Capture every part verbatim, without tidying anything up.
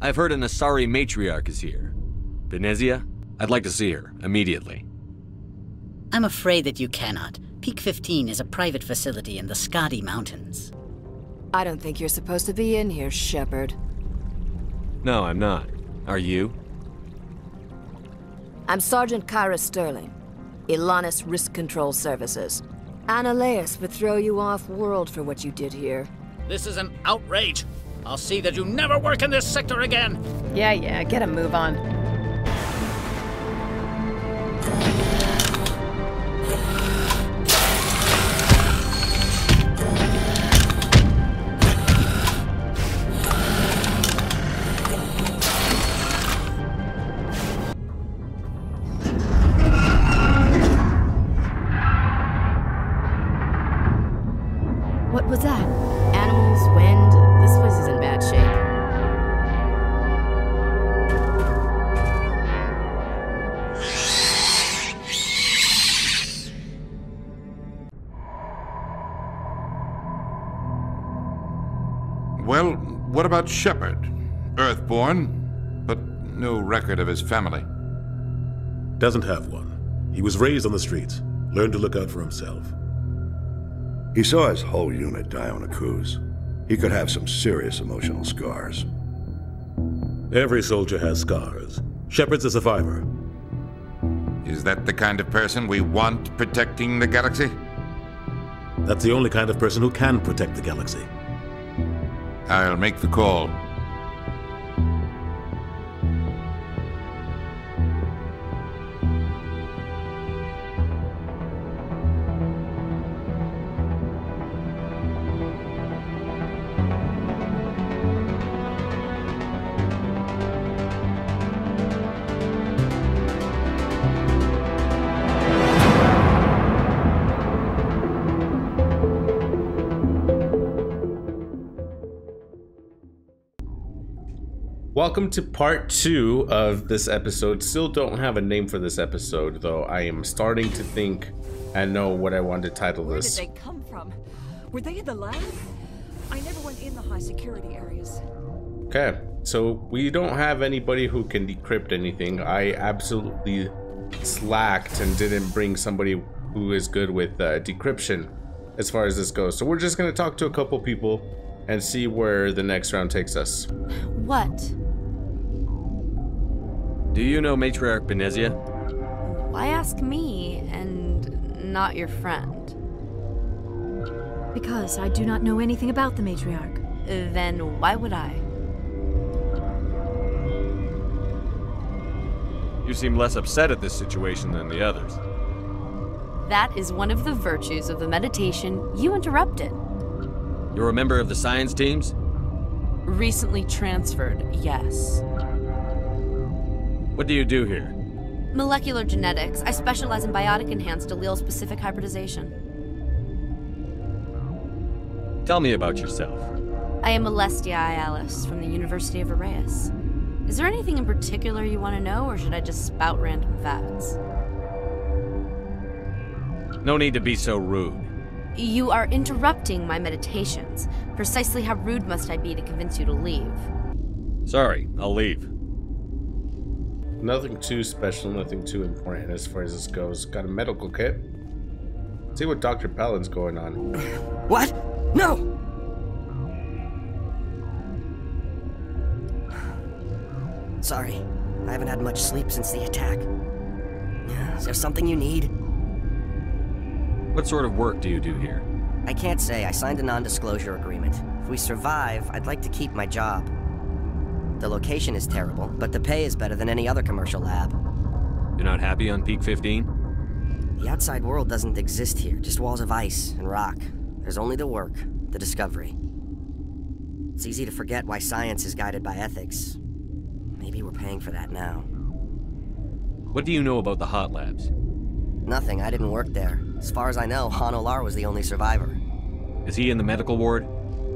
I've heard an Asari matriarch is here. Benezia? I'd like to see her, immediately. I'm afraid that you cannot. Peak fifteen is a private facility in the Skadi Mountains. I don't think you're supposed to be in here, Shepard. No, I'm not. Are you? I'm Sergeant Kyra Sterling, Ilanis Risk Control Services. Analeas would throw you off-world for what you did here. This is an outrage! I'll see that you never work in this sector again! Yeah, yeah, get a move on. About Shepard, Earthborn, but no record of his family. Doesn't have one. He was raised on the streets, learned to look out for himself. He saw his whole unit die on a cruise. He could have some serious emotional scars. Every soldier has scars. Shepard's a survivor. Is that the kind of person we want protecting the galaxy? That's the only kind of person who can protect the galaxy. I'll make the call. Welcome to part two of this episode. Still don't have a name for this episode, though I am starting to think I know what I want to title this. Where did they come from? Were they in the lab? I never went in the high security areas. Okay, so we don't have anybody who can decrypt anything. I absolutely slacked and didn't bring somebody who is good with uh, decryption as far as this goes. So we're just going to talk to a couple people and see where the next round takes us. What? Do you know Matriarch Benezia? Why ask me and not your friend? Because I do not know anything about the Matriarch. Then why would I? You seem less upset at this situation than the others. That is one of the virtues of the meditation. You interrupted. You're a member of the science teams? Recently transferred, yes. What do you do here? Molecular genetics. I specialize in biotic-enhanced allele-specific hybridization. Tell me about yourself. I am Alestia Ialis from the University of Areus. Is there anything in particular you want to know, or should I just spout random facts? No need to be so rude. You are interrupting my meditations. Precisely how rude must I be to convince you to leave? Sorry, I'll leave. Nothing too special, nothing too important as far as this goes. Got a medical kit. See what Doctor Palin's going on. What? No! Sorry, I haven't had much sleep since the attack. Is there something you need? What sort of work do you do here? I can't say. I signed a non-disclosure agreement. If we survive, I'd like to keep my job. The location is terrible, but the pay is better than any other commercial lab. You're not happy on Peak fifteen? The outside world doesn't exist here, just walls of ice and rock. There's only the work, the discovery. It's easy to forget why science is guided by ethics. Maybe we're paying for that now. What do you know about the hot labs? Nothing, I didn't work there. As far as I know, Han Olar was the only survivor. Is he in the medical ward?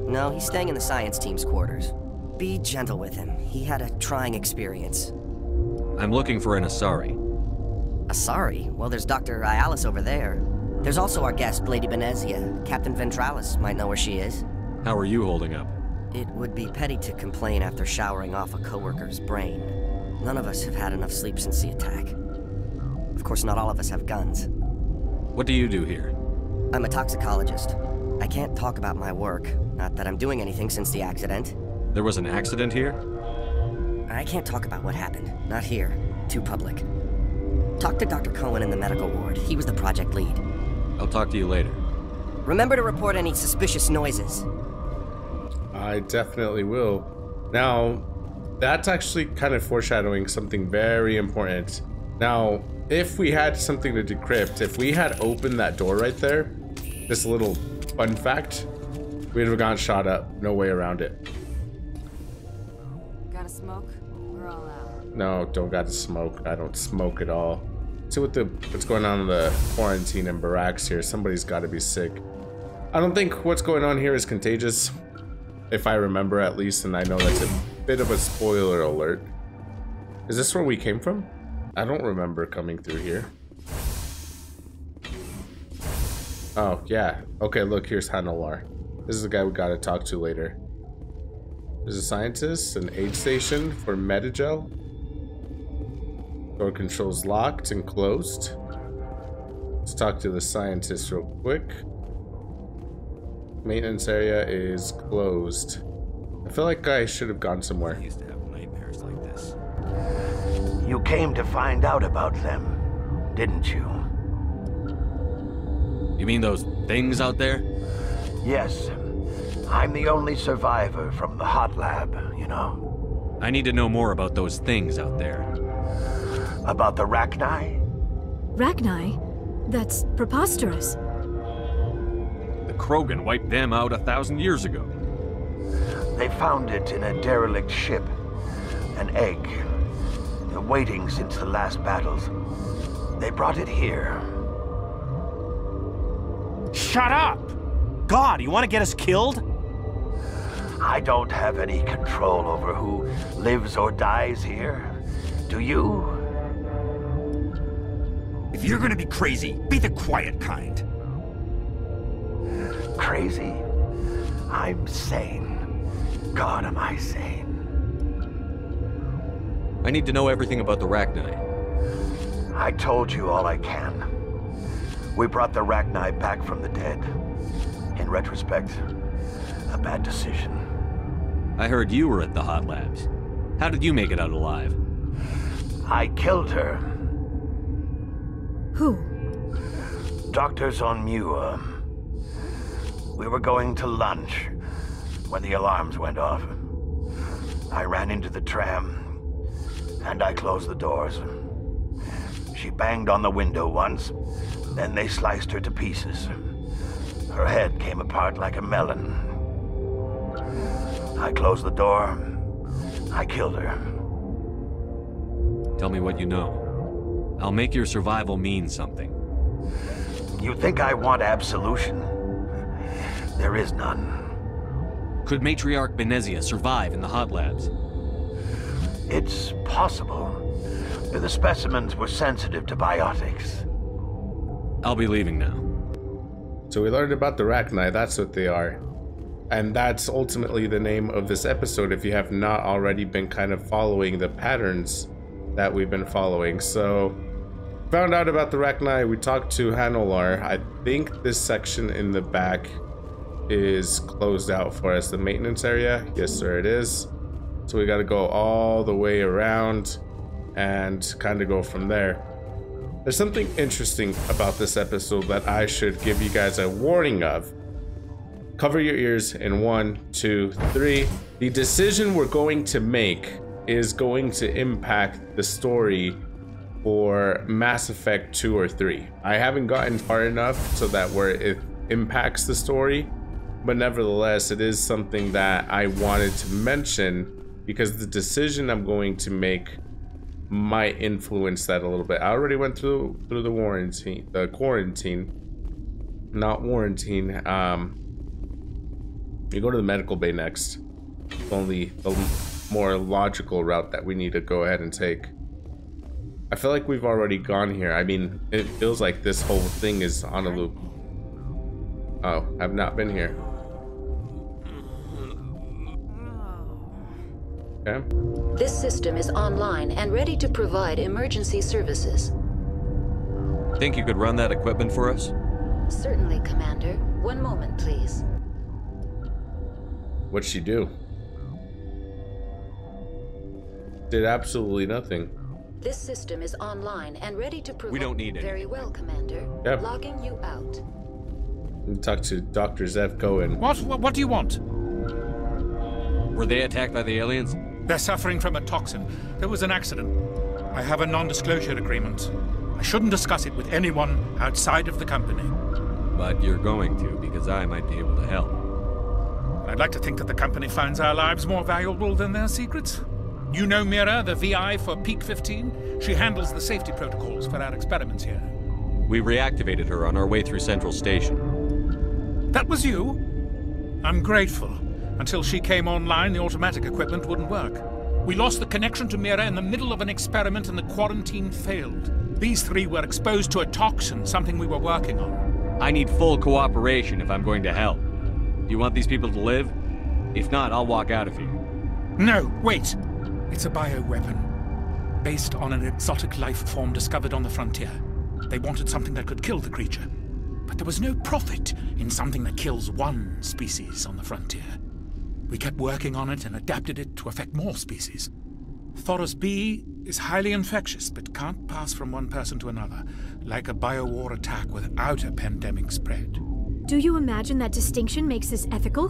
No, he's staying in the science team's quarters. Be gentle with him. He had a trying experience. I'm looking for an Asari. Asari? Well, there's Doctor Ialis over there. There's also our guest, Lady Benezia. Captain Ventralis might know where she is. How are you holding up? It would be petty to complain after showering off a coworker's brain. None of us have had enough sleep since the attack. Of course, not all of us have guns. What do you do here? I'm a toxicologist. I can't talk about my work. Not that I'm doing anything since the accident. There was an accident here? I can't talk about what happened. Not here. Too public. Talk to Doctor Cohen in the medical ward. He was the project lead. I'll talk to you later. Remember to report any suspicious noises. I definitely will. Now, that's actually kind of foreshadowing something very important. Now, if we had something to decrypt, if we had opened that door right there, this little fun fact, we'd have gone shot up. No way around it. Gotta smoke? We're all out. No, don't gotta smoke. I don't smoke at all. See what the what's going on in the quarantine and barracks here. Somebody's got to be sick. I don't think what's going on here is contagious, if I remember at least, and I know that's a bit of a spoiler alert. Is this where we came from? I don't remember coming through here. Oh yeah. Okay, look, here's Han Olar. This is the guy we got to talk to later. There's a scientist, an aid station for Metagel. Door controls locked and closed. Let's talk to the scientist real quick. Maintenance area is closed. I feel like I should have gone somewhere. I used to have nightmares like this. You came to find out about them, didn't you? You mean those things out there? Yes. I'm the only survivor from the hot lab, you know. I need to know more about those things out there. About the Rachni? Rachni? That's preposterous. The Krogan wiped them out a thousand years ago. They found it in a derelict ship. An egg. They're waiting since the last battles. They brought it here. Shut up! God, you want to get us killed? I don't have any control over who lives or dies here. Do you? If you're gonna be crazy, be the quiet kind. Crazy? I'm sane. God, am I sane. I need to know everything about the Rachni. I told you all I can. We brought the Rachni back from the dead. In retrospect, a bad decision. I heard you were at the hot labs. How did you make it out alive? I killed her. Who? Doctor Sonmua. We were going to lunch when the alarms went off. I ran into the tram and I closed the doors. She banged on the window once, then they sliced her to pieces. Her head came apart like a melon. I closed the door. I killed her. Tell me what you know. I'll make your survival mean something. You think I want absolution? There is none. Could Matriarch Benezia survive in the hot labs? It's possible. The specimens were sensitive to biotics. I'll be leaving now. So we learned about the Rachni. That's what they are. And that's ultimately the name of this episode, if you have not already been kind of following the patterns that we've been following. So, found out about the Rachni. We talked to Han Olar. I think this section in the back is closed out for us. The maintenance area, yes sir, it is. So we got to go all the way around and kind of go from there. There's something interesting about this episode that I should give you guys a warning of. Cover your ears in one, two, three. The decision we're going to make is going to impact the story for Mass Effect two or three. I haven't gotten far enough so that where it impacts the story, but nevertheless, it is something that I wanted to mention because the decision I'm going to make might influence that a little bit. I already went through through the warranty, the quarantine, not warranty. Um, you go to the medical bay next. Only the more logical route that we need to go ahead and take. I feel like we've already gone here. I mean, it feels like this whole thing is on a loop. Oh, I've not been here. Okay. This system is online and ready to provide emergency services. Think you could run that equipment for us? Certainly, Commander. One moment, please. What'd she do? Did absolutely nothing. This system is online and ready to provide. We don't need it. Very well, Commander. Yep. Logging you out. Talk to Doctor Zev Cohen. What? What do you want? Were they attacked by the aliens? They're suffering from a toxin. There was an accident. I have a non-disclosure agreement. I shouldn't discuss it with anyone outside of the company. But you're going to, because I might be able to help. I'd like to think that the company finds our lives more valuable than their secrets. You know Mira, the V I for Peak fifteen? She handles the safety protocols for our experiments here. We reactivated her on our way through Central Station. That was you? I'm grateful. Until she came online, the automatic equipment wouldn't work. We lost the connection to Mira in the middle of an experiment and the quarantine failed. These three were exposed to a toxin, something we were working on. I need full cooperation if I'm going to help. Do you want these people to live? If not, I'll walk out of here. No, wait! It's a bioweapon, based on an exotic life form discovered on the frontier. They wanted something that could kill the creature. But there was no profit in something that kills one species on the frontier. We kept working on it and adapted it to affect more species. Thoros B is highly infectious, but can't pass from one person to another, like a biowar attack without a pandemic spread. Do you imagine that distinction makes this ethical?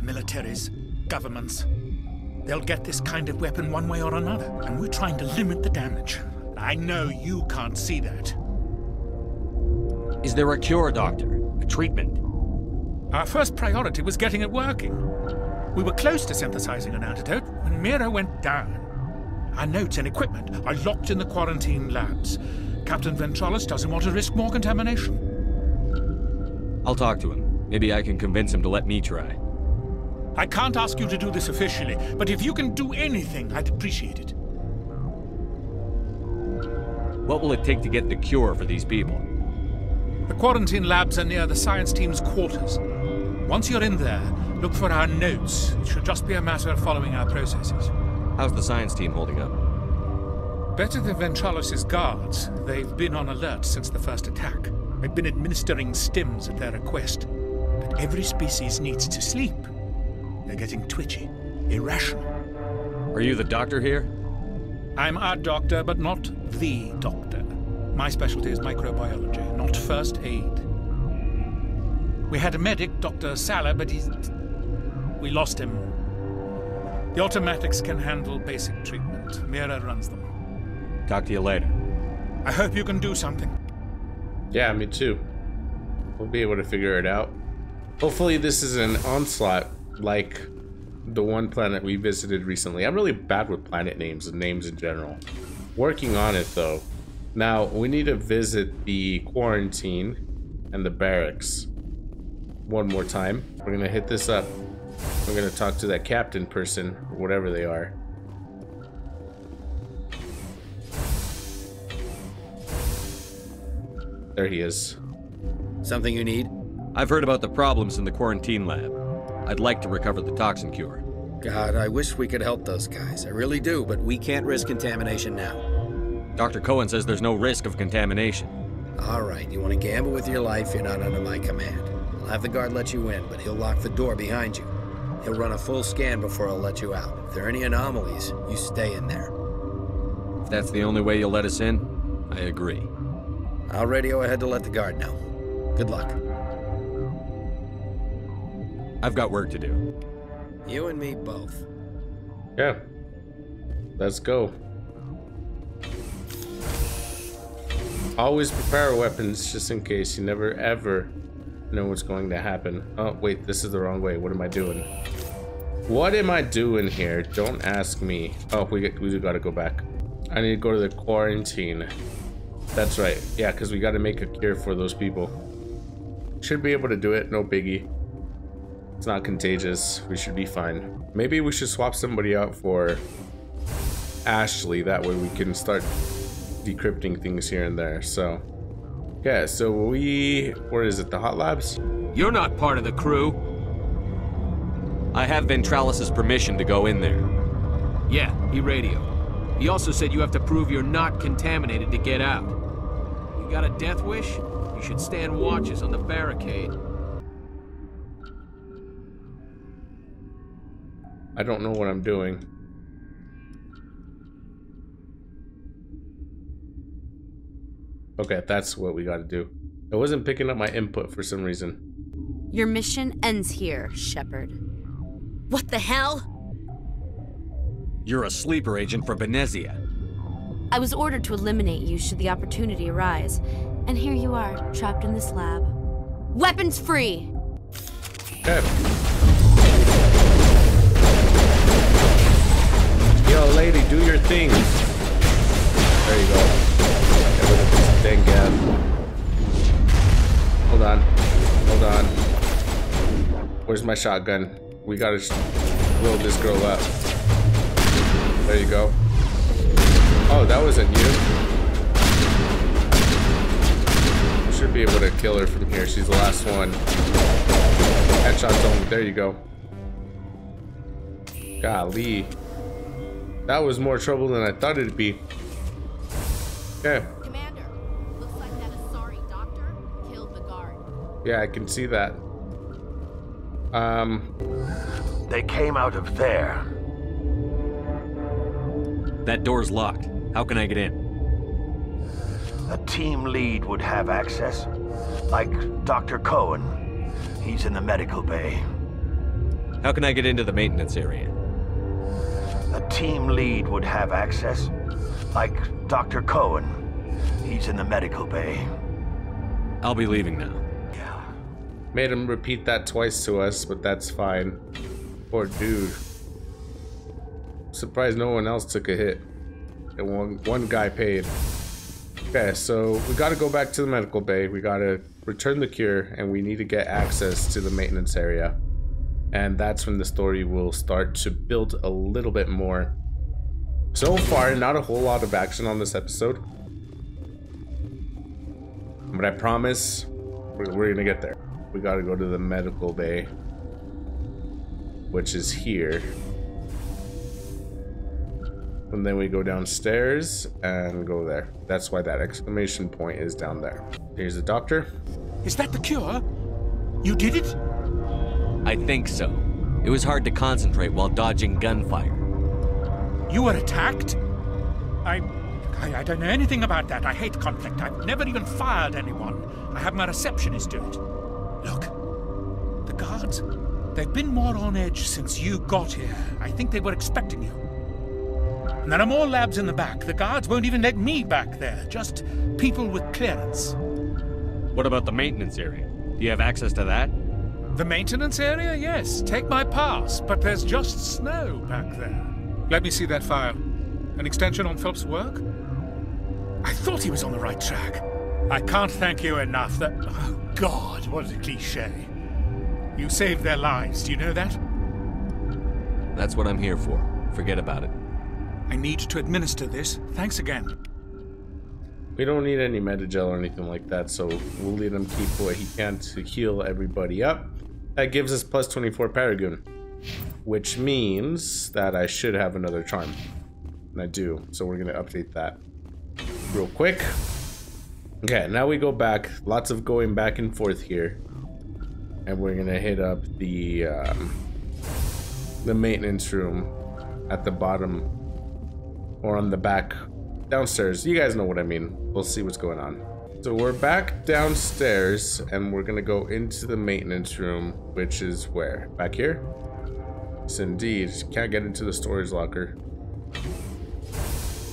Militaries, governments, they'll get this kind of weapon one way or another, and we're trying to limit the damage. I know you can't see that. Is there a cure, Doctor? A treatment? Our first priority was getting it working. We were close to synthesizing an antidote when Mira went down. Our notes and equipment are locked in the quarantine labs. Captain Ventralis doesn't want to risk more contamination. I'll talk to him. Maybe I can convince him to let me try. I can't ask you to do this officially, but if you can do anything, I'd appreciate it. What will it take to get the cure for these people? The quarantine labs are near the science team's quarters. Once you're in there, look for our notes. It should just be a matter of following our processes. How's the science team holding up? Better than Ventralis' guards. They've been on alert since the first attack. They've been administering stims at their request. But every species needs to sleep. They're getting twitchy, irrational. Are you the doctor here? I'm a doctor, but not the doctor. My specialty is microbiology, not first aid. We had a medic, Doctor Salah, but he's... we lost him. The automatics can handle basic treatment. Mira runs them. Talk to you later. I hope you can do something. Yeah, me too. We'll be able to figure it out. Hopefully this is an onslaught. Like the one planet we visited recently. I'm really bad with planet names and names in general. Working on it though. Now we need to visit the quarantine and the barracks one more time. We're gonna hit this up. We're gonna talk to that captain person, or whatever they are. There he is. Something you need? I've heard about the problems in the quarantine lab. I'd like to recover the toxin cure. God, I wish we could help those guys. I really do, but we can't risk contamination now. Doctor Cohen says there's no risk of contamination. All right, you want to gamble with your life, you're not under my command. I'll have the guard let you in, but he'll lock the door behind you. He'll run a full scan before I'll let you out. If there are any anomalies, you stay in there. If that's the only way you'll let us in, I agree. I'll radio ahead to let the guard know. Good luck. I've got work to do. You and me both. Yeah. Let's go. Always prepare weapons just in case. You never ever know what's going to happen. Oh, wait. This is the wrong way. What am I doing? What am I doing here? Don't ask me. Oh, we, get, we do got to go back. I need to go to the quarantine. That's right. Yeah, because we got to make a cure for those people. Should be able to do it. No biggie. It's not contagious. We should be fine. Maybe we should swap somebody out for Ashley. That way we can start decrypting things here and there. So, yeah, so we... where is it? The hot labs? You're not part of the crew. I have Ventralis' permission to go in there. Yeah, he radioed. He also said you have to prove you're not contaminated to get out. You got a death wish? You should stand watches on the barricade. I don't know what I'm doing. Okay, that's what we gotta do. I wasn't picking up my input for some reason. Your mission ends here, Shepard. What the hell? You're a sleeper agent for Benezia. I was ordered to eliminate you should the opportunity arise. And here you are, trapped in this lab. Weapons free! Okay. Yo, lady, do your thing. There you go. Get rid of this thing, Gab. Hold on. Hold on. Where's my shotgun? We gotta blow this girl up. There you go. Oh, that wasn't you. Should be able to kill her from here. She's the last one. Headshots only. There you go. Golly. That was more trouble than I thought it'd be. Okay. Commander, looks like that Asari doctor killed the guard. Yeah, I can see that. Um. They came out of there. That door's locked. How can I get in? A team lead would have access. Like Doctor Cohen. He's in the medical bay. How can I get into the maintenance area? A team lead would have access. Like Doctor Cohen. He's in the medical bay. I'll be leaving now. Yeah. Made him repeat that twice to us, but that's fine. Poor dude. Surprised no one else took a hit. And one, one guy paid. Okay, so we gotta go back to the medical bay. We gotta return the cure, and we need to get access to the maintenance area. And that's when the story will start to build a little bit more. So far, not a whole lot of action on this episode. But I promise, we're, we're gonna get there. We gotta go to the medical bay, which is here. And then we go downstairs and go there. That's why that exclamation point is down there. Here's the doctor. Is that the cure? You did it? I think so. It was hard to concentrate while dodging gunfire. You were attacked? I, I, I don't know anything about that. I hate conflict. I've never even fired anyone. I have my receptionist do it. Look, the guards, they've been more on edge since you got here. I think they were expecting you. And there are more labs in the back. The guards won't even let me back there. Just people with clearance. What about the maintenance area? Do you have access to that? The maintenance area? Yes. Take my pass. But there's just snow back there. Let me see that file. An extension on Phelps' work? I thought he was on the right track. I can't thank you enough that... Oh, God, what a cliche. You saved their lives. Do you know that? That's what I'm here for. Forget about it. I need to administer this. Thanks again. We don't need any Metagel or anything like that, so we'll let him keep what he can to heal everybody up. That gives us plus twenty-four Paragon, which means that I should have another charm. And I do, so we're going to update that real quick. Okay, now we go back. Lots of going back and forth here. And we're going to hit up the, um, the maintenance room at the bottom. Or on the back downstairs. You guys know what I mean. We'll see what's going on. So we're back downstairs and we're gonna go into the maintenance room, which is where? Back here? Yes, indeed. Can't get into the storage locker.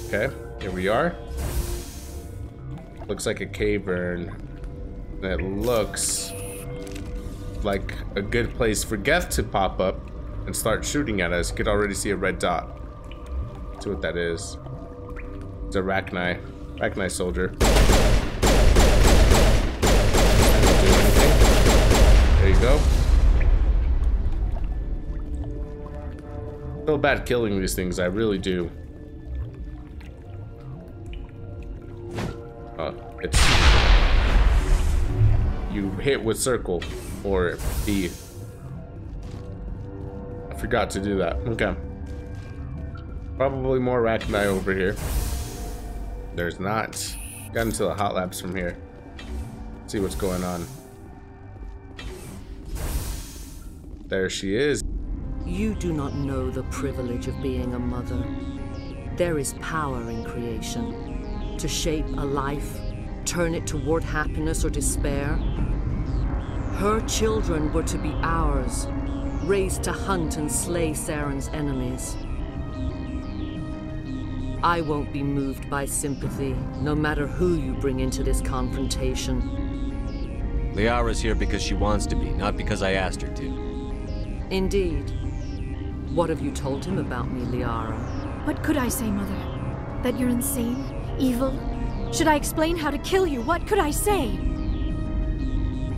Okay, here we are. Looks like a cavern. And it looks like a good place for Geth to pop up and start shooting at us. You could already see a red dot. To what that is. It's a Rachni. Rachni soldier. There you go. I feel bad killing these things, I really do. Oh, it's... You hit with circle. Or B. I forgot to do that. Okay. Probably more Rachni over here. There's not. Got into the hot labs from here. Let's see what's going on. There she is. You do not know the privilege of being a mother. There is power in creation. To shape a life, turn it toward happiness or despair. Her children were to be ours, raised to hunt and slay Saren's enemies. I won't be moved by sympathy, no matter who you bring into this confrontation. Liara's here because she wants to be, not because I asked her to. Indeed. What have you told him about me, Liara? What could I say, Mother? That you're insane? Evil? Should I explain how to kill you? What could I say?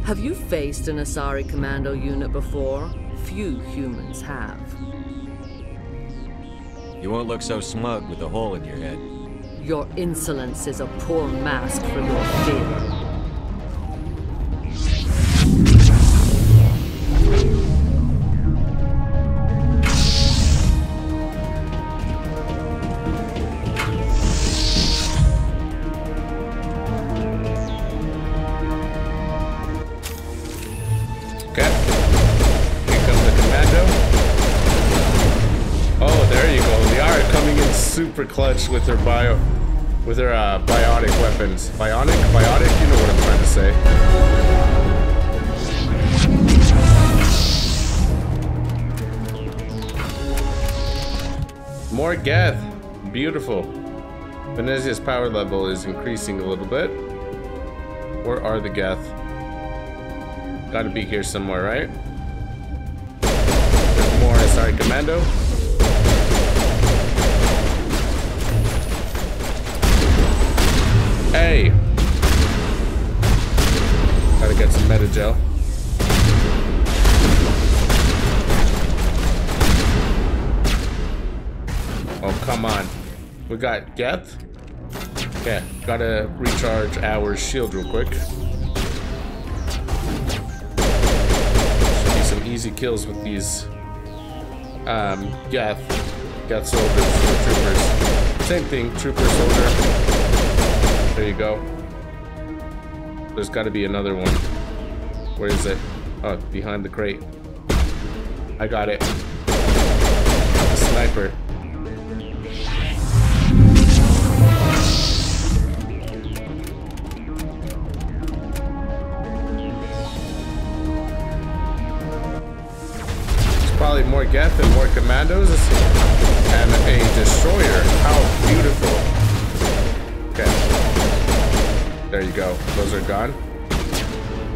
Have you faced an Asari commando unit before? Few humans have. You won't look so smug with a hole in your head. Your insolence is a poor mask for your fear. Okay. Here comes the commando. Oh, there you go. Coming in super clutch with her bio, with her uh, biotic weapons. Bionic, biotic. You know what I'm trying to say. More Geth, beautiful. Venezia's power level is increasing a little bit. Where are the Geth? Got to be here somewhere, right? There's more Asari commando. Hey! Gotta get some Metagel. Oh, come on. We got Geth? Okay, gotta recharge our shield real quick. Should be some easy kills with these um, Geth. Geth soldiers or troopers. Same thing, trooper soldier. There you go. There's got to be another one. Where is it? Oh, behind the crate. I got it. The sniper. There's probably more Geth and more commandos and a destroyer. How beautiful. There you go. Those are gone.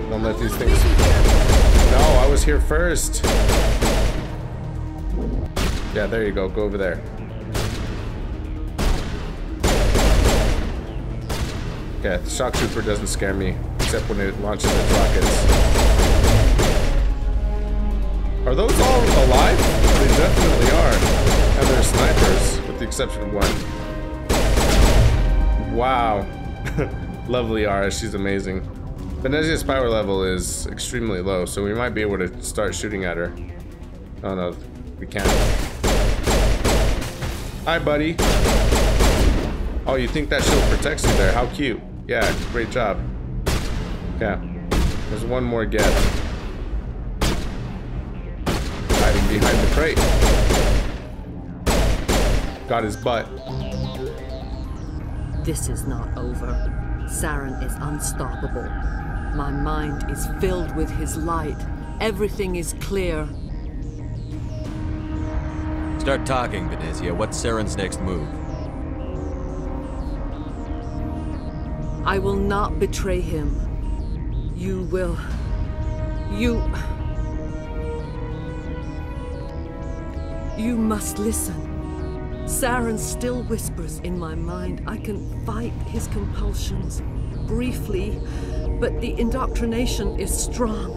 Don't let these things... No, I was here first. Yeah, there you go. Go over there. Okay, the shock trooper doesn't scare me, except when it launches its rockets. Are those all alive? They definitely are. And they're snipers, with the exception of one. Wow. Lovely Liara, she's amazing. Benezia's power level is extremely low, so we might be able to start shooting at her. Oh no, we can't. Hi, buddy. Oh, you think that shield protects you there? How cute. Yeah, great job. Yeah. There's one more Geth. Hiding behind the crate. Got his butt. This is not over. Saren is unstoppable. My mind is filled with his light. Everything is clear. Start talking, Benezia. What's Saren's next move? I will not betray him. You will... You... You must listen. Saren still whispers in my mind. I can fight his compulsions, briefly, but the indoctrination is strong.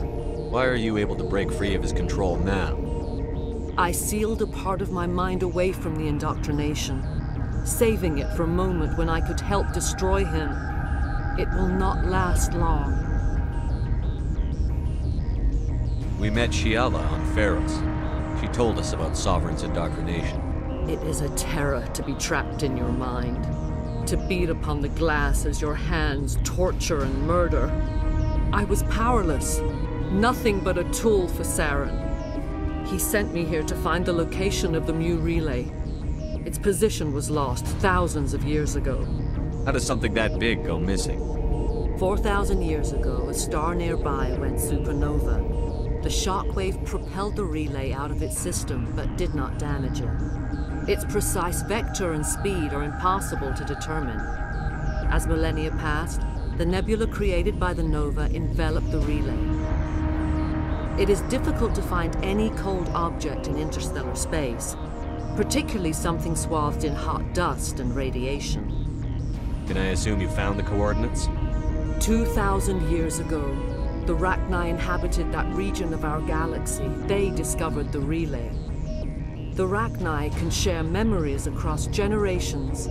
Why are you able to break free of his control now? I sealed a part of my mind away from the indoctrination, saving it for a moment when I could help destroy him. It will not last long. We met Shiala on Feros. She told us about Sovereign's indoctrination. It is a terror to be trapped in your mind, to beat upon the glass as your hands torture and murder. I was powerless, nothing but a tool for Saren. He sent me here to find the location of the Mu Relay. Its position was lost thousands of years ago. How does something that big go missing? four thousand years ago, a star nearby went supernova. The shockwave propelled the relay out of its system, but did not damage it. Its precise vector and speed are impossible to determine. As millennia passed, the nebula created by the nova enveloped the relay. It is difficult to find any cold object in interstellar space, particularly something swathed in hot dust and radiation. Can I assume you found the coordinates? Two thousand years ago, the Rachni inhabited that region of our galaxy. They discovered the relay. The Rachni can share memories across generations.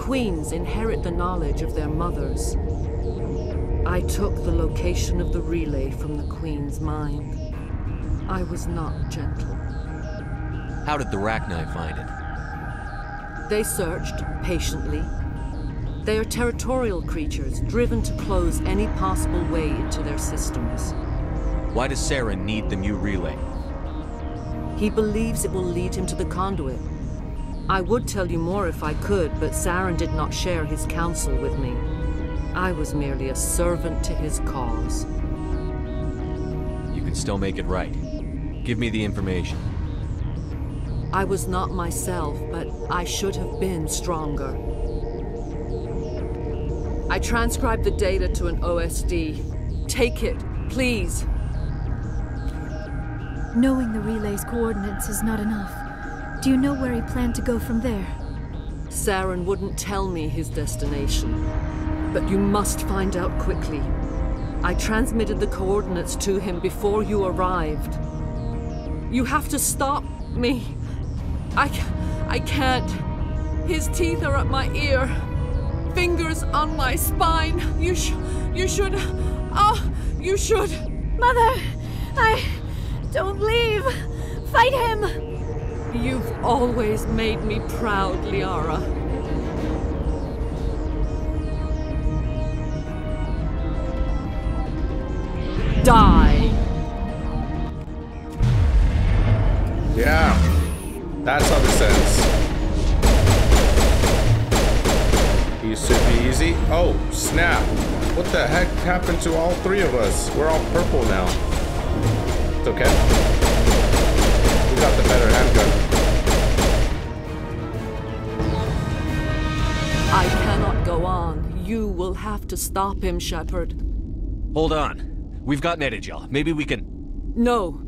Queens inherit the knowledge of their mothers. I took the location of the relay from the Queen's mind. I was not gentle. How did the Rachni find it? They searched patiently. They are territorial creatures, driven to close any possible way into their systems. Why does Saren need the Mu Relay? He believes it will lead him to the conduit. I would tell you more if I could, but Saren did not share his counsel with me. I was merely a servant to his cause. You can still make it right. Give me the information. I was not myself, but I should have been stronger. I transcribed the data to an O S D. Take it, please. Knowing the relay's coordinates is not enough. Do you know where he planned to go from there? Saren wouldn't tell me his destination, but you must find out quickly. I transmitted the coordinates to him before you arrived. You have to stop me. I, I can't. His teeth are at my ear. Fingers on my spine. You sh- you should... Oh, you should... Mother, I... Don't leave. Fight him. You've always made me proud, Liara. Die. Yeah. That's how this ends. Should be easy. Oh, snap. What the heck happened to all three of us? We're all purple now. It's okay. We got the better handgun. I cannot go on. You will have to stop him, Shepard. Hold on. We've got Metagel. Maybe we can... No.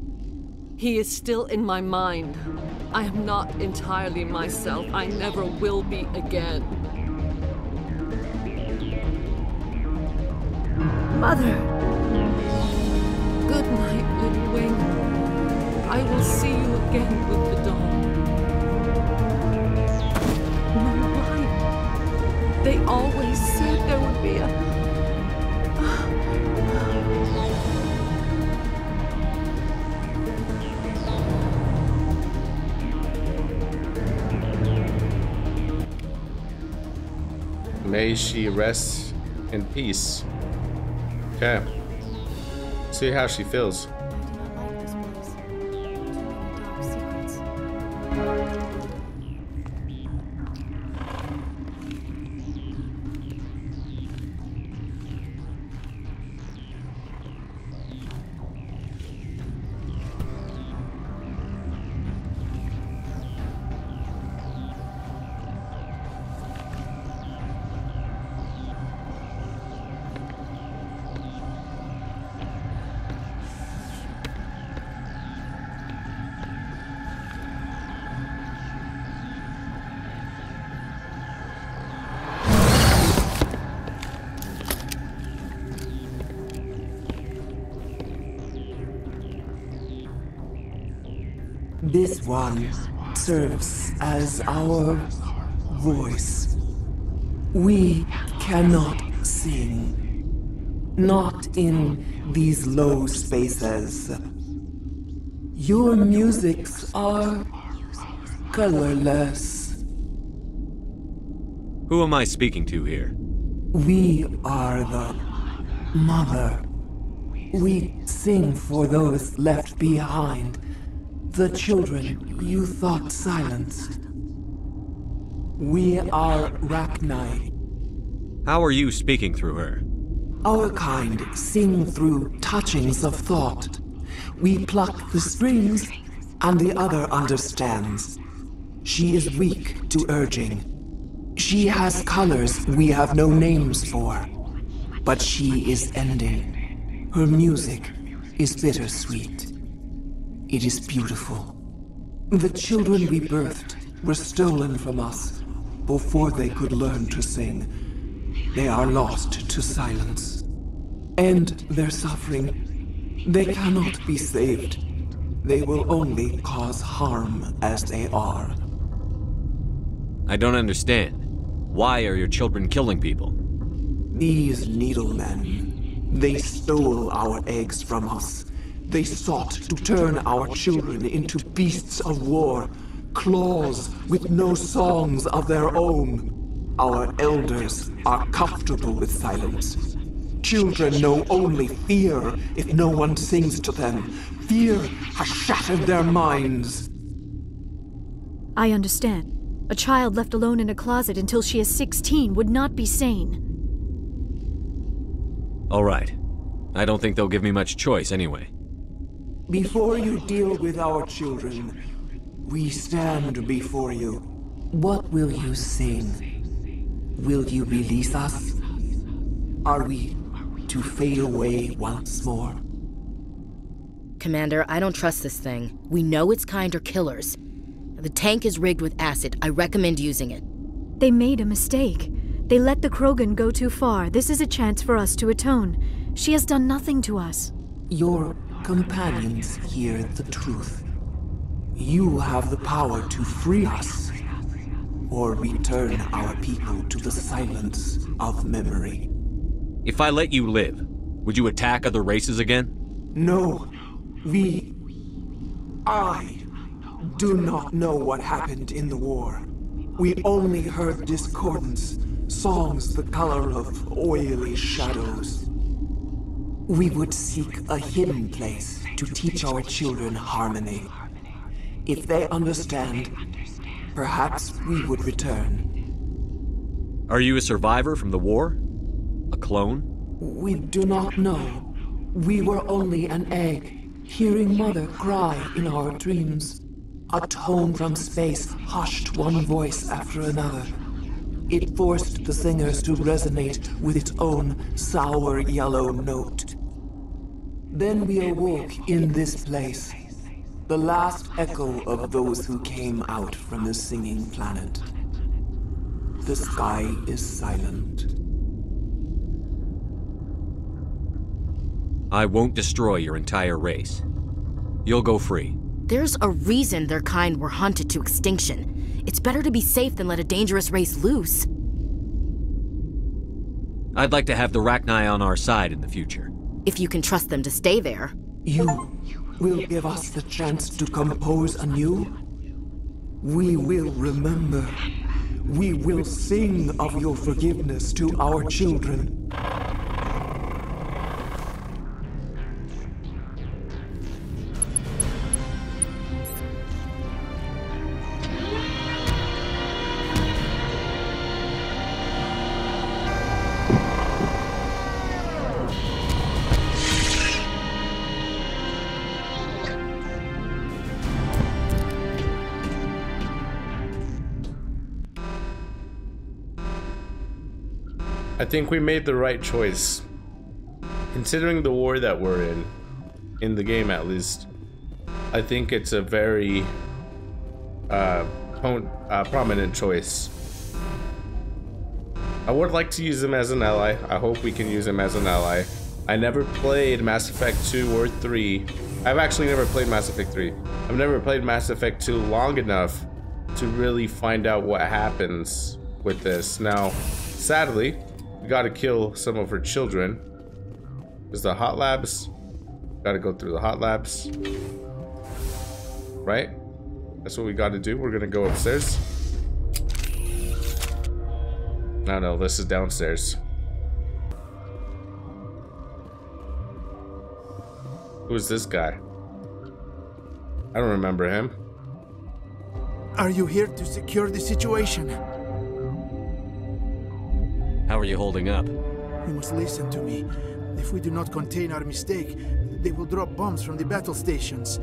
He is still in my mind. I am not entirely myself. I never will be again. Mother! Good night, little wing. I will see you again with the dawn. My wife. They always said there would be a... May she rest in peace. Okay. See how she feels. This one serves as our voice. We cannot sing, not in these low spaces. Your musics are colorless. Who am I speaking to here? We are the Mother. We sing for those left behind, the children you thought silenced. We are Rachni. How are you speaking through her? Our kind sing through touchings of thought. We pluck the strings, and the other understands. She is weak to urging. She has colors we have no names for. But she is ending. Her music is bittersweet. It is beautiful. The children we birthed were stolen from us before they could learn to sing. They are lost to silence. End their suffering. They cannot be saved. They will only cause harm as they are. I don't understand. Why are your children killing people? These needlemen, they stole our eggs from us. They sought to turn our children into beasts of war, claws with no songs of their own. Our elders are comfortable with silence. Children know only fear if no one sings to them. Fear has shattered their minds. I understand. A child left alone in a closet until she is sixteen would not be sane. All right. I don't think they'll give me much choice anyway. Before you deal with our children, we stand before you. What will you sing? Will you release us? Are we to fade away once more? Commander, I don't trust this thing. We know its kind are killers. The tank is rigged with acid. I recommend using it. They made a mistake. They let the Krogan go too far. This is a chance for us to atone. She has done nothing to us. Your companions hear the truth. You have the power to free us, or return our people to the silence of memory. If I let you live, would you attack other races again? No. We... I do not know what happened in the war. We only heard discordance, songs the color of oily shadows. We would seek a hidden place to teach our children harmony. If they understand, perhaps we would return. Are you a survivor from the war? A clone? We do not know. We were only an egg, hearing Mother cry in our dreams. A tone from space hushed one voice after another. It forced the singers to resonate with its own sour yellow note. Then we awoke in this place, the last echo of those who came out from the singing planet. The sky is silent. I won't destroy your entire race. You'll go free. There's a reason their kind were hunted to extinction. It's better to be safe than let a dangerous race loose. I'd like to have the Rachni on our side in the future. If you can trust them to stay there. You will give us the chance to compose anew. We will remember. We will sing of your forgiveness to our children. I think we made the right choice, considering the war that we're in, in the game at least. I think it's a very uh, uh, prominent choice. I would like to use him as an ally. I hope we can use him as an ally. I never played Mass Effect two or three. I've actually never played Mass Effect three. I've never played Mass Effect two long enough to really find out what happens with this. Now, sadly, we gotta kill some of her children. There's the hot labs. Gotta go through the hot labs. Right? That's what we got to do. We're going to go upstairs. No, no, this is downstairs. Who is this guy? I don't remember him. Are you here to secure the situation? How are you holding up? You must listen to me. If we do not contain our mistake, they will drop bombs from the battle stations.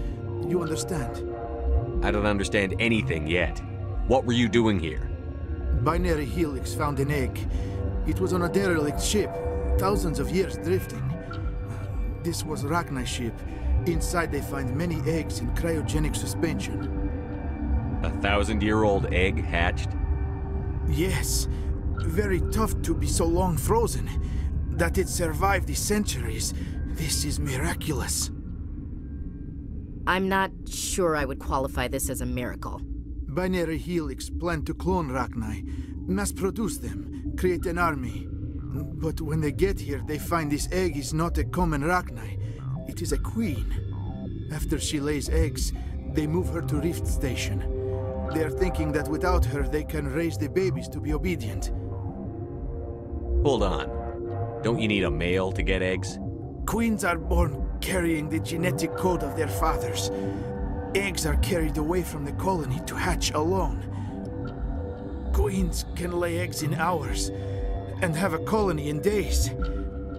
You understand? I don't understand anything yet. What were you doing here? Binary Helix found an egg. It was on a derelict ship, thousands of years drifting. This was Rachni's ship. Inside they find many eggs in cryogenic suspension. A thousand-year-old egg hatched? Yes. Very tough to be so long frozen. That it survived the centuries. This is miraculous. I'm not sure I would qualify this as a miracle. Binary Helix planned to clone Rachni, mass-produce them, create an army. But when they get here, they find this egg is not a common Rachni. It is a queen. After she lays eggs, they move her to Rift Station. They are thinking that without her, they can raise the babies to be obedient. Hold on. Don't you need a male to get eggs? Queens are born carrying the genetic code of their fathers. Eggs are carried away from the colony to hatch alone. Queens can lay eggs in hours and have a colony in days.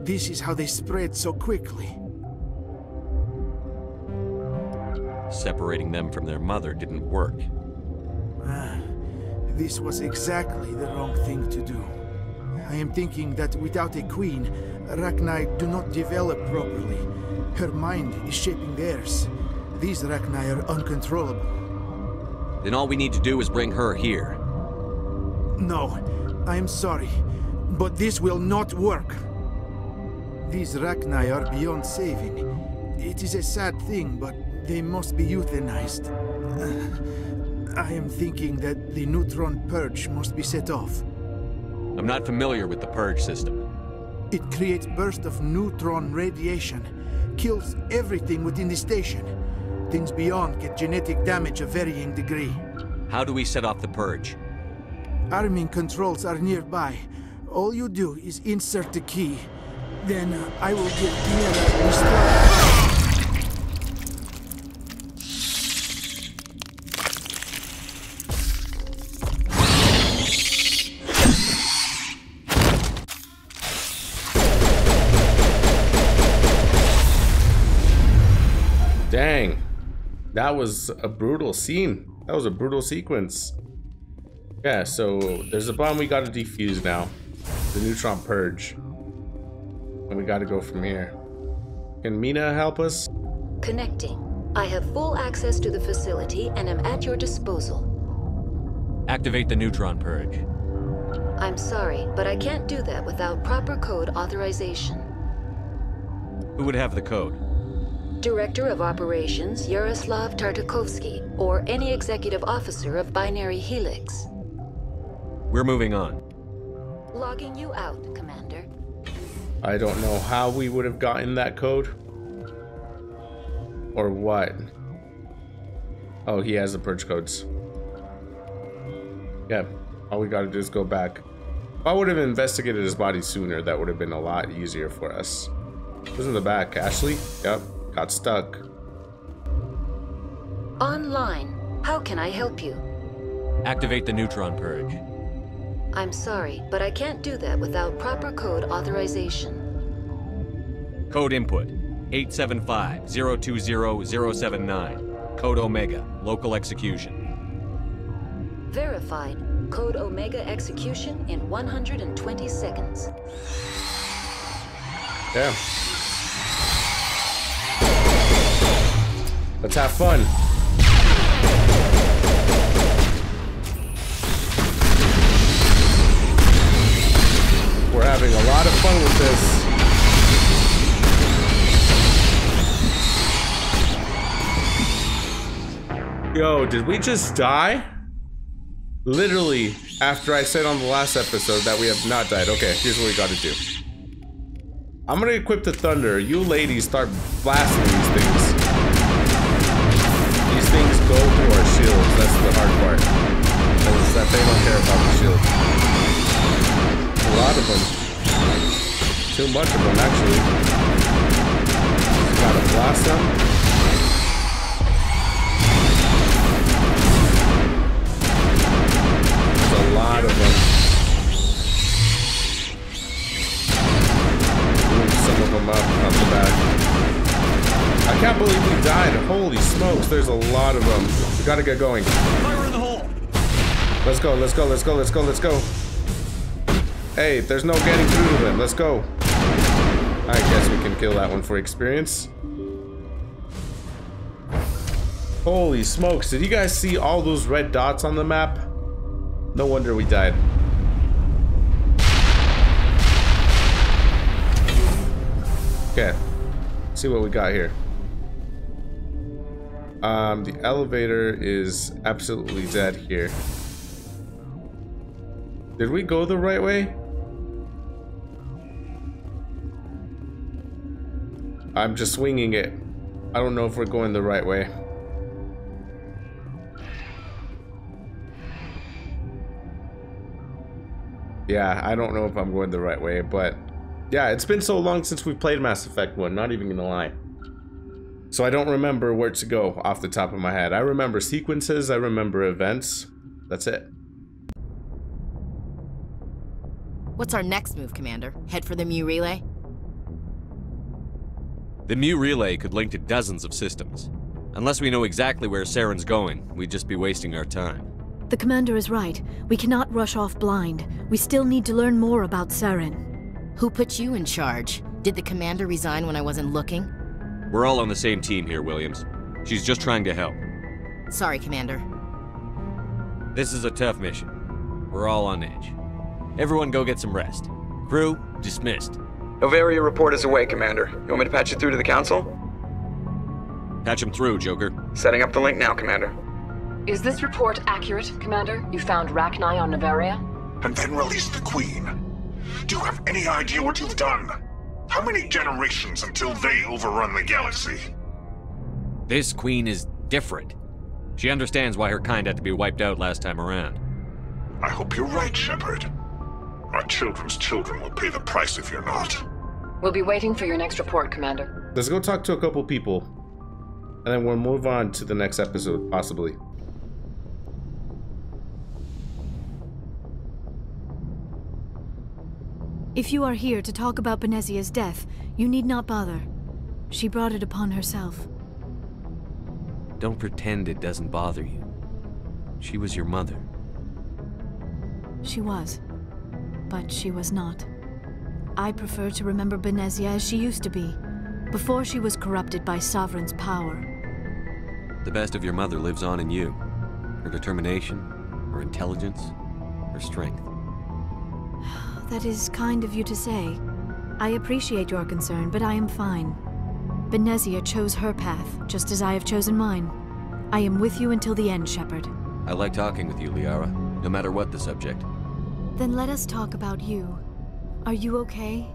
This is how they spread so quickly. Separating them from their mother didn't work. Ah, this was exactly the wrong thing to do. I am thinking that without a queen, Rachni do not develop properly. Her mind is shaping theirs. These Rachni are uncontrollable. Then all we need to do is bring her here. No, I am sorry, but this will not work. These Rachni are beyond saving. It is a sad thing, but they must be euthanized. Uh, I am thinking that the Neutron Purge must be set off. I'm not familiar with the purge system. It creates bursts of neutron radiation, kills everything within the station. Things beyond get genetic damage of varying degree. How do we set off the purge? Arming controls are nearby. All you do is insert the key. Then I will give Mira the start. Dang, that was a brutal scene. That was a brutal sequence. Yeah, so there's a bomb we got to defuse now. The Neutron Purge. And we got to go from here. Can Mina help us? Connecting. I have full access to the facility and am at your disposal. Activate the Neutron Purge. I'm sorry, but I can't do that without proper code authorization. Who would have the code? Director of Operations Yaroslav Tartakovsky, or any executive officer of Binary Helix. We're moving on. Logging you out, Commander. I don't know how we would have gotten that code. Or what? Oh, he has the purge codes. Yeah, all we gotta do is go back. If I would have investigated his body sooner, that would have been a lot easier for us. Who's in the back, Ashley? Yep. Got stuck. Online. How can I help you? Activate the Neutron Purge. I'm sorry, but I can't do that without proper code authorization. Code input eight seven five zero two zero zero seven nine. Code Omega. Local execution. Verified. Code Omega execution in one hundred twenty seconds. Damn. Let's have fun. We're having a lot of fun with this. Yo, did we just die? Literally, after I said on the last episode that we have not died. Okay, here's what we gotta do. I'm gonna equip the thunder. You ladies start blasting these things. Things go for shit. shields. That's the hard part. Because that they don't care about the shields. A lot of them. Too much of them, actually. Gotta blast them. There's a lot of them. Move some of them up, up the back. I can't believe we died. Holy smokes, there's a lot of them. We gotta get going. Fire in the hole. Let's go, let's go, let's go, let's go, let's go. Hey, there's no getting through to them. Let's go. I guess we can kill that one for experience. Holy smokes, did you guys see all those red dots on the map? No wonder we died. Okay, let's see what we got here. Um, the elevator is absolutely dead here. Did we go the right way? I'm just swinging it. I don't know if we're going the right way. Yeah, I don't know if I'm going the right way, but... yeah, it's been so long since we played Mass Effect one, not even gonna lie. So I don't remember where to go off the top of my head. I remember sequences, I remember events. That's it. What's our next move, Commander? Head for the Mu Relay? The Mu Relay could link to dozens of systems. Unless we know exactly where Saren's going, we'd just be wasting our time. The Commander is right. We cannot rush off blind. We still need to learn more about Saren. Who put you in charge? Did the Commander resign when I wasn't looking? We're all on the same team here, Williams. She's just trying to help. Sorry, Commander. This is a tough mission. We're all on edge. Everyone go get some rest. Crew, dismissed. Noveria report is away, Commander. You want me to patch you through to the Council? Patch him through, Joker. Setting up the link now, Commander. Is this report accurate, Commander? You found Rachni on Noveria? And then released the Queen. Do you have any idea what you've done? How many generations until they overrun the galaxy? This queen is different. She understands why her kind had to be wiped out last time around. I hope you're right, Shepard. Our children's children will pay the price if you're not. We'll be waiting for your next report, Commander. Let's go talk to a couple people. And then we'll move on to the next episode, possibly. If you are here to talk about Benezia's death, you need not bother. She brought it upon herself. Don't pretend it doesn't bother you. She was your mother. She was, but she was not. I prefer to remember Benezia as she used to be, before she was corrupted by Sovereign's power. The best of your mother lives on in you. Her determination, her intelligence, her strength. That is kind of you to say. I appreciate your concern, but I am fine. Benezia chose her path, just as I have chosen mine. I am with you until the end, Shepard. I like talking with you, Liara, no matter what the subject. Then let us talk about you. Are you okay?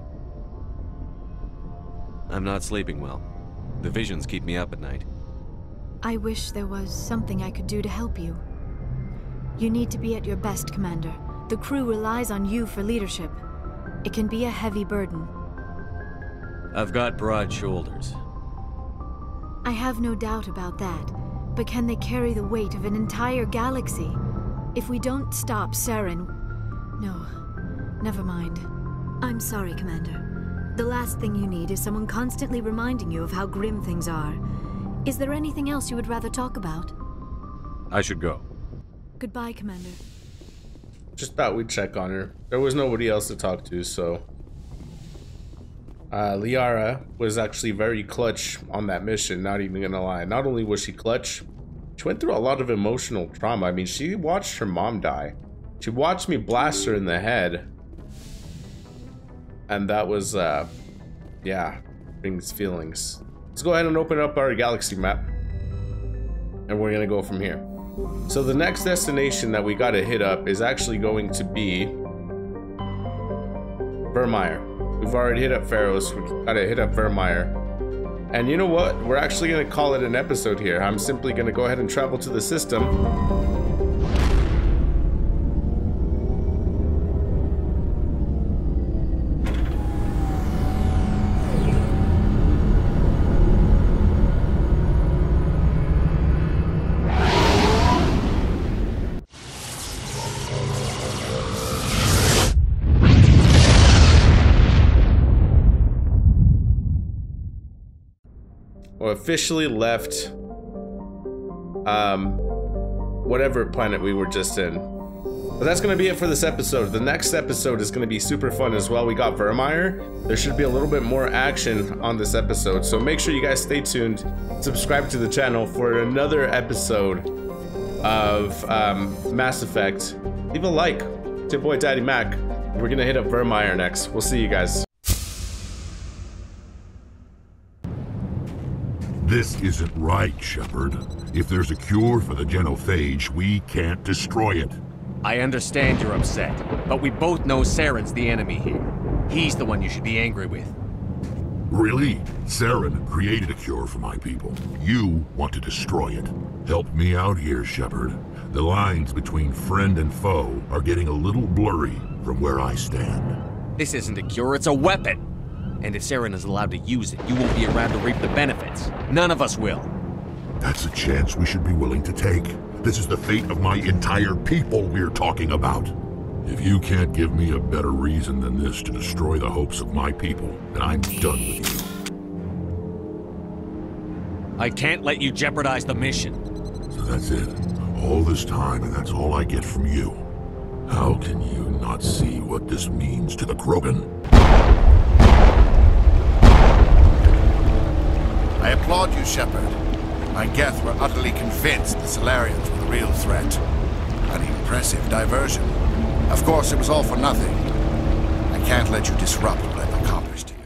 I'm not sleeping well. The visions keep me up at night. I wish there was something I could do to help you. You need to be at your best, Commander. The crew relies on you for leadership. It can be a heavy burden. I've got broad shoulders. I have no doubt about that, but can they carry the weight of an entire galaxy? If we don't stop Saren... No, never mind. I'm sorry, Commander. The last thing you need is someone constantly reminding you of how grim things are. Is there anything else you would rather talk about? I should go. Goodbye, Commander. Just thought we'd check on her. There was nobody else to talk to, so... Uh, Liara was actually very clutch on that mission, not even gonna lie. Not only was she clutch, she went through a lot of emotional trauma. I mean, she watched her mom die. She watched me blast her in the head. And that was, uh... yeah, brings feelings. Let's go ahead and open up our galaxy map. And we're gonna go from here. So the next destination that we gotta hit up is actually going to be Vermeer. We've already hit up Feros, we gotta hit up Vermeer. And you know what? We're actually going to call it an episode here. I'm simply going to go ahead and travel to the system. Officially left um, whatever planet we were just in. But that's going to be it for this episode. The next episode is going to be super fun as well. We got Vermeer. There should be a little bit more action on this episode, so make sure you guys stay tuned. Subscribe to the channel for another episode of um, Mass Effect. Leave a like. It's your boy Daddy Mac. We're going to hit up Vermeer next. We'll see you guys. This isn't right, Shepard. If there's a cure for the genophage, we can't destroy it. I understand you're upset, but we both know Saren's the enemy here. He's the one you should be angry with. Really? Saren created a cure for my people. You want to destroy it. Help me out here, Shepard. The lines between friend and foe are getting a little blurry from where I stand. This isn't a cure, it's a weapon. And if Saren is allowed to use it, you won't be around to reap the benefits. None of us will. That's a chance we should be willing to take. This is the fate of my entire people we're talking about. If you can't give me a better reason than this to destroy the hopes of my people, then I'm done with you. I can't let you jeopardize the mission. So that's it. All this time, and that's all I get from you. How can you not see what this means to the Krogan? I applaud you, Shepard. My Geth were utterly convinced the Solarians were the real threat. An impressive diversion. Of course, it was all for nothing. I can't let you disrupt what I've accomplished here.